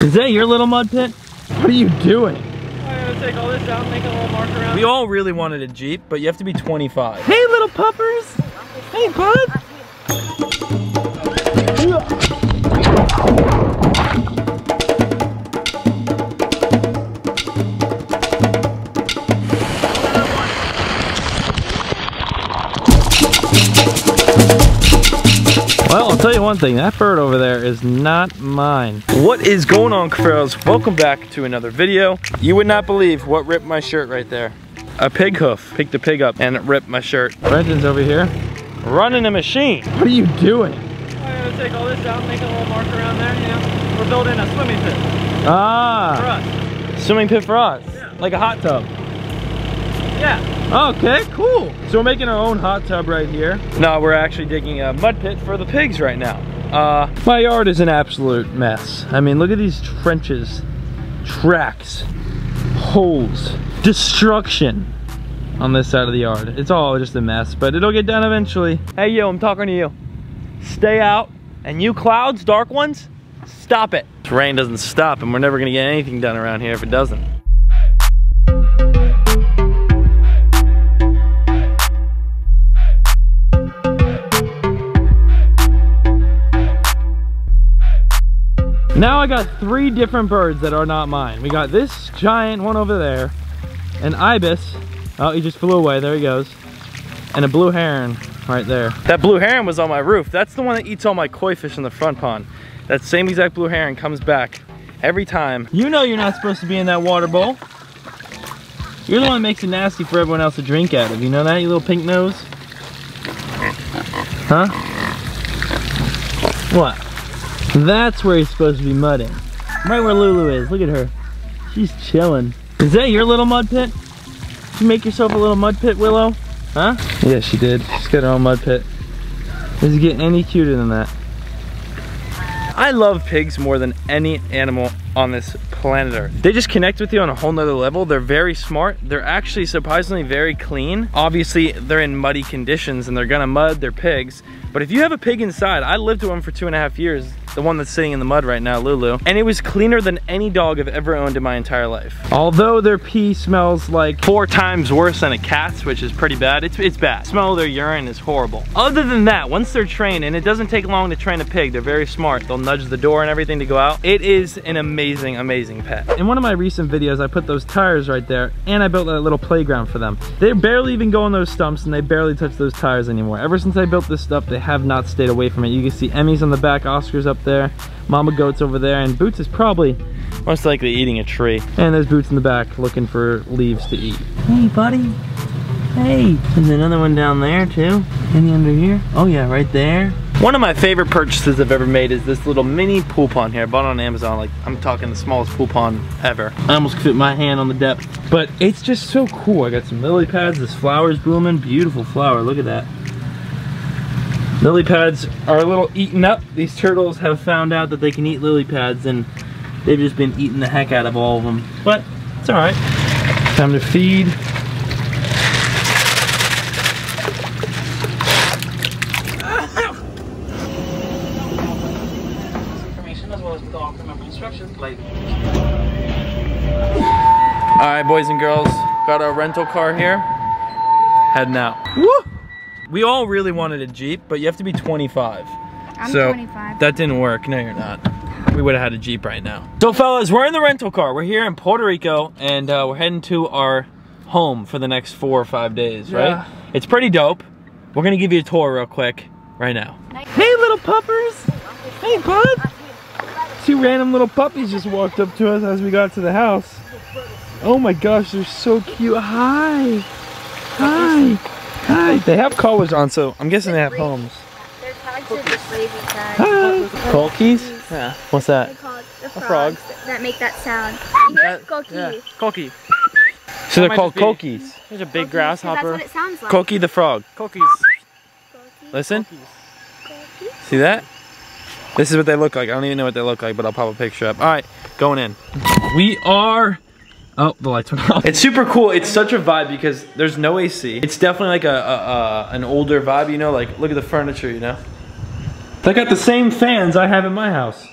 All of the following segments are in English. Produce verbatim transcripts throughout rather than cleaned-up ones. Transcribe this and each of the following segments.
Is that your little mud pit? What are you doing? I'm gonna take all this out and make a little mark around. We all really wanted a Jeep, but you have to be twenty-five. Hey, little puppers! Hey, bud! Well, I'll tell you one thing, that bird over there is not mine. What is going on, Cuffaros? Welcome back to another video. You would not believe what ripped my shirt right there. A pig hoof picked the pig up and it ripped my shirt. Brenton's over here running a machine. What are you doing? I'm gonna take all this out and make a little mark around there, you know. We're building a swimming pit. Ah. For us. Swimming pit for us? Yeah. Like a hot tub? Yeah. Okay, cool. So we're making our own hot tub right here. No, we're actually digging a mud pit for the pigs right now. Uh, my yard is an absolute mess. I mean, look at these trenches, tracks, holes, destruction on this side of the yard. It's all just a mess, but it'll get done eventually. Hey, yo, I'm talking to you. Stay out, and you clouds, dark ones, stop it. This rain doesn't stop, and we're never gonna get anything done around here if it doesn't. Now I got three different birds that are not mine. We got this giant one over there, an ibis, oh, he just flew away, there he goes, and a blue heron right there. That blue heron was on my roof. That's the one that eats all my koi fish in the front pond. That same exact blue heron comes back every time. You know you're not supposed to be in that water bowl. You're the one that makes it nasty for everyone else to drink out of. You know that, you little pink nose? Huh? What? That's where he's supposed to be mudding. Right where Lulu is. Look at her. She's chilling. Is that your little mud pit? Did you make yourself a little mud pit, Willow? Huh? Yeah, she did. She's got her own mud pit. Does it get any cuter than that? I love pigs more than any animal on this planet Earth. They just connect with you on a whole nother level. They're very smart. They're actually surprisingly very clean. Obviously, they're in muddy conditions and they're gonna mud their pigs. But if you have a pig inside, I lived with one for two and a half years, the one that's sitting in the mud right now, Lulu, and it was cleaner than any dog I've ever owned in my entire life. Although their pee smells like four times worse than a cat's, which is pretty bad, it's, it's bad. The smell of their urine is horrible. Other than that, once they're trained, and it doesn't take long to train a pig, they're very smart. They'll nudge the door and everything to go out. It is an amazing, amazing pet. In one of my recent videos, I put those tires right there, and I built a little playground for them. They barely even go on those stumps, and they barely touch those tires anymore. Ever since I built this stuff, they have not stayed away from it. You can see Emmy's on the back, Oscar's up there, Mama Goat's over there, and Boots is probably most likely eating a tree. And there's Boots in the back looking for leaves to eat. Hey, buddy. Hey. There's another one down there, too. Any under here? Oh, yeah, right there. One of my favorite purchases I've ever made is this little mini pool pond here. I bought it on Amazon. Like, I'm talking the smallest pool pond ever. I almost fit my hand on the depth. But it's just so cool. I got some lily pads. This flower's blooming. Beautiful flower. Look at that. Lily pads are a little eaten up. These turtles have found out that they can eat lily pads and they've just been eating the heck out of all of them. But it's all right. Time to feed. Information as well as dog remember instructions later. All right, boys and girls, got our rental car here. Heading out. Woo! We all really wanted a Jeep, but you have to be twenty-five. I'm so twenty-five. That didn't work. No, you're not. We would have had a Jeep right now. So, fellas, we're in the rental car. We're here in Puerto Rico, and uh, we're heading to our home for the next four or five days, right? Yeah. It's pretty dope. We're going to give you a tour real quick right now. Hey, little puppers. Hey, bud. Two random little puppies just walked up to us as we got to the house. Oh, my gosh. They're so cute. Hi. Hi. Hi, they have collars on, so I'm guessing they have homes. Their tags are just lazy tags. Hi. Colkeys? Yeah. What's that? They call it the frogs a frog. That make that sound. You hear colkeys. Yeah. Colkeys. So that they're called colkeys. There's a big colkeys, grasshopper. That's what it sounds like. Colkey the frog. Colkeys. Listen. Colkeys. See that? This is what they look like. I don't even know what they look like, but I'll pop a picture up. All right, going in. We are... Oh, the lights went off. It's super cool. It's such a vibe because there's no A C. It's definitely like a, a, a an older vibe, you know? Like, look at the furniture, you know? They got the same fans I have in my house.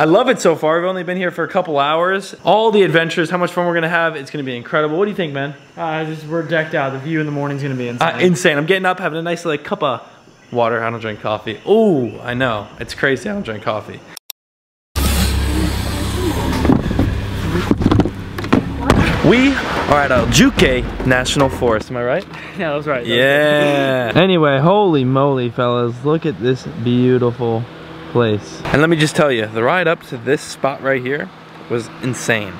I love it so far. We've only been here for a couple hours. All the adventures, how much fun we're gonna have. It's gonna be incredible. What do you think, man? Uh, just, we're decked out. The view in the morning's gonna be insane. Uh, insane. I'm getting up, having a nice like cup of water. I don't drink coffee. Oh, I know. It's crazy. I don't drink coffee. We are at El Yunque National Forest, am I right? Yeah, that was right. That yeah. Was right. Anyway, holy moly, fellas. Look at this beautiful place. And let me just tell you, the ride up to this spot right here was insane.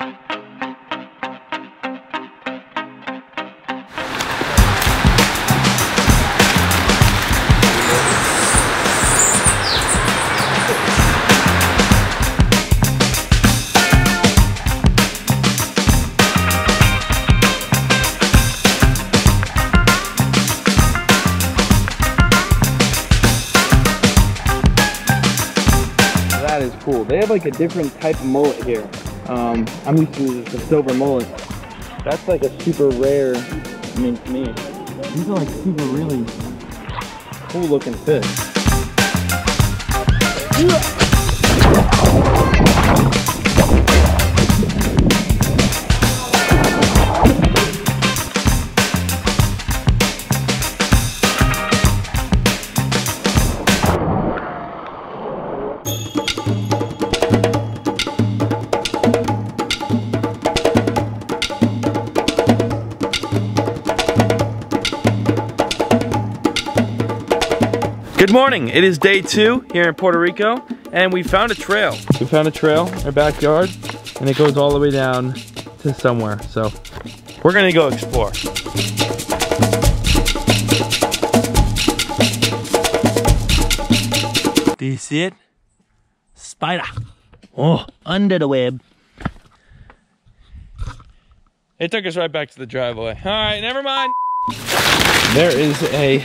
Cool. They have like a different type of mullet here. Um, I'm used to the silver mullet. That's like a super rare, I mean, to me. These are like super really cool looking fish. Good morning, it is day two here in Puerto Rico, and we found a trail. We found a trail in our backyard, and it goes all the way down to somewhere, so we're gonna go explore. Do you see it? Spider. Oh, under the web. It took us right back to the driveway. All right, never mind. There is a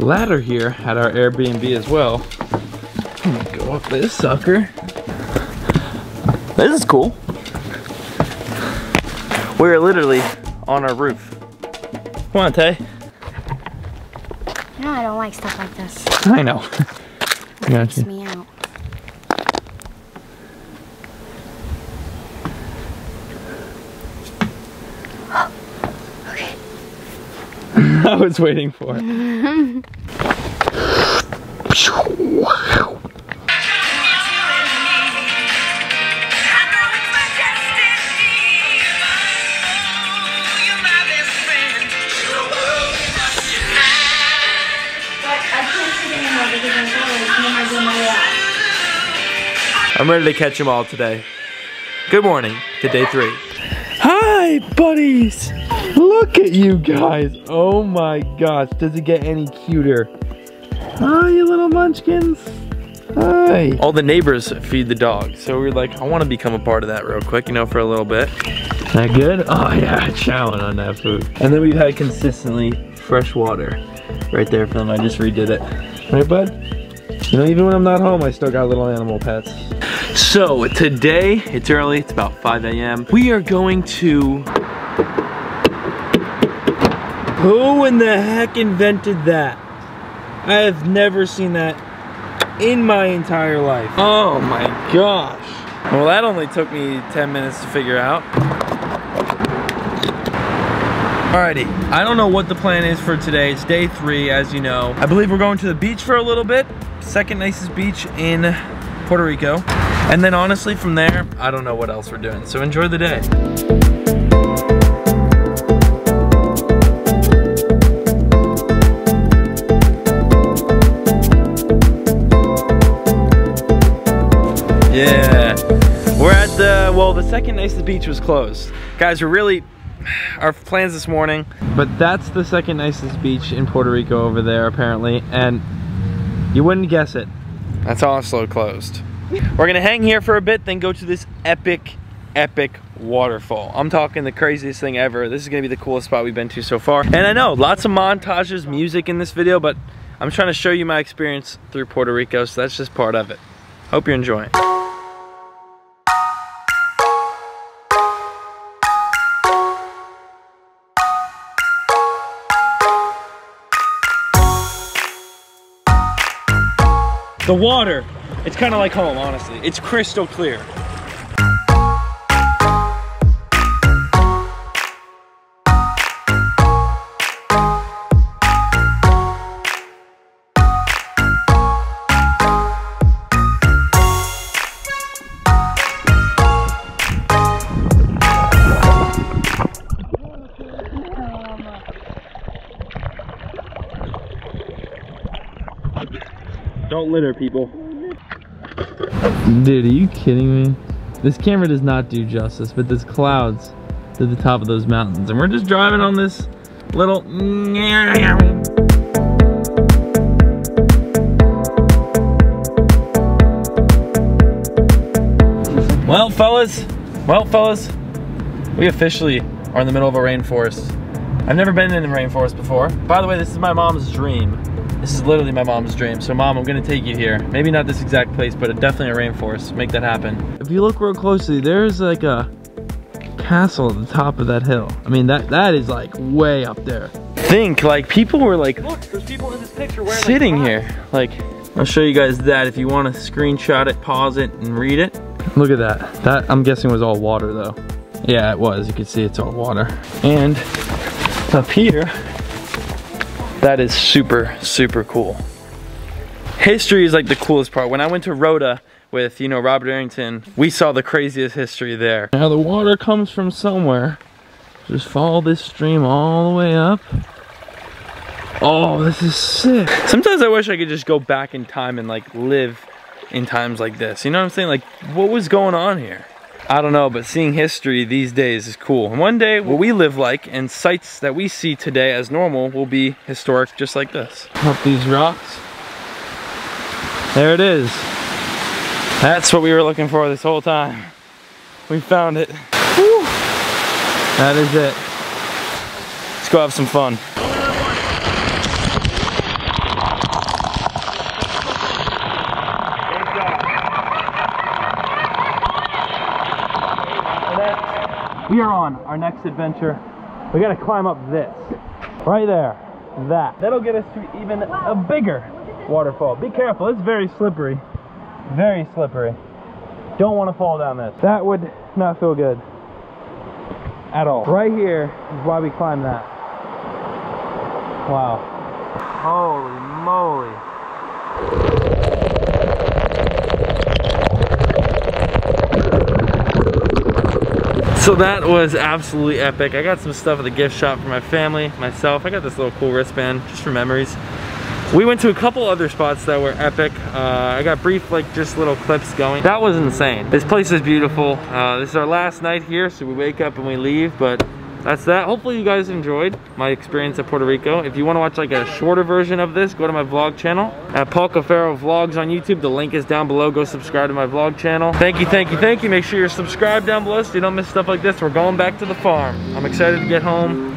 ladder here at our Airbnb as well. I'm gonna go up this sucker. This is cool. We're literally on our roof. Come on, Tay. You know I don't like stuff like this. I know. It freaks me out. I was waiting for it. I'm ready to catch them all today. Good morning to day three. Hi, buddies. Look at you guys. Oh my gosh, does it get any cuter? Oh, you little munchkins. Hi. All the neighbors feed the dogs, so we were like, I want to become a part of that real quick, you know, for a little bit. That good? Oh yeah, chowing on that food. And then we've had consistently fresh water right there for them. I just redid it. Right, bud? You know, even when I'm not home, I still got little animal pets. So today, it's early, it's about five A M We are going to... Who in the heck invented that? I have never seen that in my entire life. Oh my gosh. Well, that only took me ten minutes to figure out. Alrighty, I don't know what the plan is for today. It's day three, as you know. I believe we're going to the beach for a little bit. Second nicest beach in Puerto Rico. And then honestly, from there, I don't know what else we're doing. So enjoy the day. Yeah, we're at the, well, the second nicest beach was closed. Guys, we're really, our plans this morning. But that's the second nicest beach in Puerto Rico over there, apparently, and you wouldn't guess it. That's also closed. We're gonna hang here for a bit, then go to this epic, epic waterfall. I'm talking the craziest thing ever. This is gonna be the coolest spot we've been to so far. And I know, lots of montages, music in this video, but I'm trying to show you my experience through Puerto Rico, so that's just part of it. Hope you're enjoying. The water It's kind of like home, honestly. It's crystal clear. Don't litter, people. Dude, are you kidding me? This camera does not do justice, but there's clouds to the top of those mountains, and we're just driving on this little... Well, fellas, well, fellas, we officially are in the middle of a rainforest. I've never been in a rainforest before. By the way, this is my mom's dream. This is literally my mom's dream. So mom, I'm gonna take you here. Maybe not this exact place, but definitely a rainforest. Make that happen. If you look real closely, there's like a castle at the top of that hill. I mean, that that is like way up there. Think, like people were like, look, there's people in this picture wearing sitting here. Like, I'll show you guys that if you wanna screenshot it, pause it, and read it. Look at that. That, I'm guessing, was all water though. Yeah, it was. You can see it's all water. And up here, that is super, super cool. History is like the coolest part. When I went to Rota with, you know, Robert Arrington, we saw the craziest history there. Now the water comes from somewhere. Just follow this stream all the way up. Oh, this is sick. Sometimes I wish I could just go back in time and like live in times like this. You know what I'm saying? Like, what was going on here? I don't know, but seeing history these days is cool. And one day, what we live like and sights that we see today as normal will be historic just like this. Up these rocks. There it is. That's what we were looking for this whole time. We found it. Woo. That is it. Let's go have some fun. We are on our next adventure. We gotta climb up this. Right there. That. That'll get us to even wow. a bigger waterfall. Be careful, it's very slippery. Very slippery. Don't wanna fall down this. That would not feel good. At all. Right here is why we climb that. Wow. Holy moly. So that was absolutely epic. I got some stuff at the gift shop for my family, myself. I got this little cool wristband just for memories. We went to a couple other spots that were epic. Uh, I got brief, like just little clips going. That was insane. This place is beautiful. Uh, this is our last night here, so we wake up and we leave, but that's that. Hopefully you guys enjoyed my experience at Puerto Rico. If you wanna watch like a shorter version of this, go to my vlog channel at Paul Cuffaro Vlogs on YouTube. The link is down below. Go subscribe to my vlog channel. Thank you, thank you, thank you. Make sure you're subscribed down below so you don't miss stuff like this. We're going back to the farm. I'm excited to get home.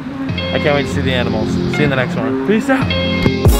I can't wait to see the animals. See you in the next one. Peace out.